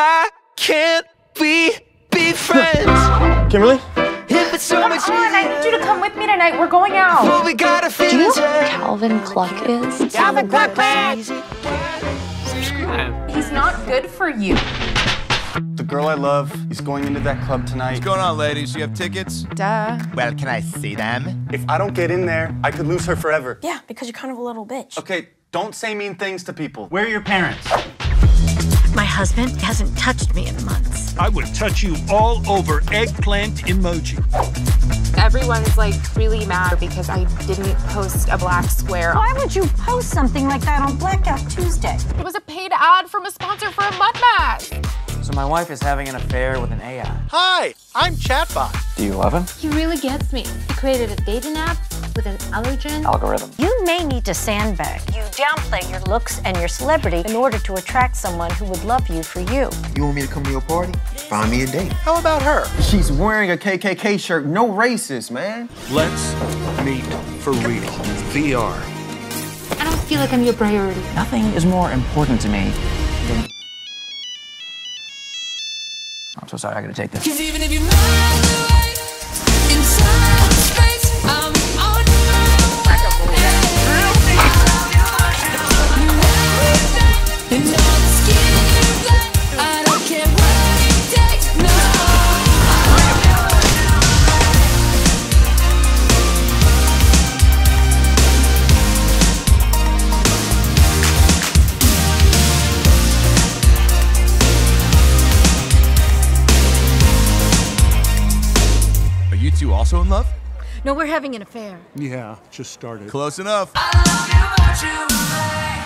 Why can't we be friends? Kimberly? If it's so much easier. I need you to come with me tonight. We're going out. Well, we gotta feel. Do you know who Calvin Cluck is? Calvin Cluck, man! Subscribe. He's not good for you. The girl I love is going into that club tonight. What's going on, ladies? You have tickets? Duh. Well, can I see them? If I don't get in there, I could lose her forever. Yeah, because you're kind of a little bitch. Okay, don't say mean things to people. Where are your parents? My husband hasn't touched me in months. I would touch you all over eggplant emoji. Everyone's like really mad because I didn't post a black square. Why would you post something like that on Blackout Tuesday? It was a paid ad from a sponsor for a mud mask. So my wife is having an affair with an AI. Hi, I'm Chatbot. Do you love him? He really gets me. He created a dating app with an allergen algorithm. You may need to sandbag. You downplay your looks and your celebrity in order to attract someone who would love you for you. You want me to come to your party? Find me a date. How about her? She's wearing a KKK shirt. No racist, man. Let's meet for real. VR. I don't feel like I'm your priority. Nothing is more important to me than... I'm so sorry, I gotta take this. Cause even if you're inside space, I'm on my way. You're not scared that I don't care what it takes, You also in love? No, we're having an affair. Yeah, just started. Close enough. I love you, but you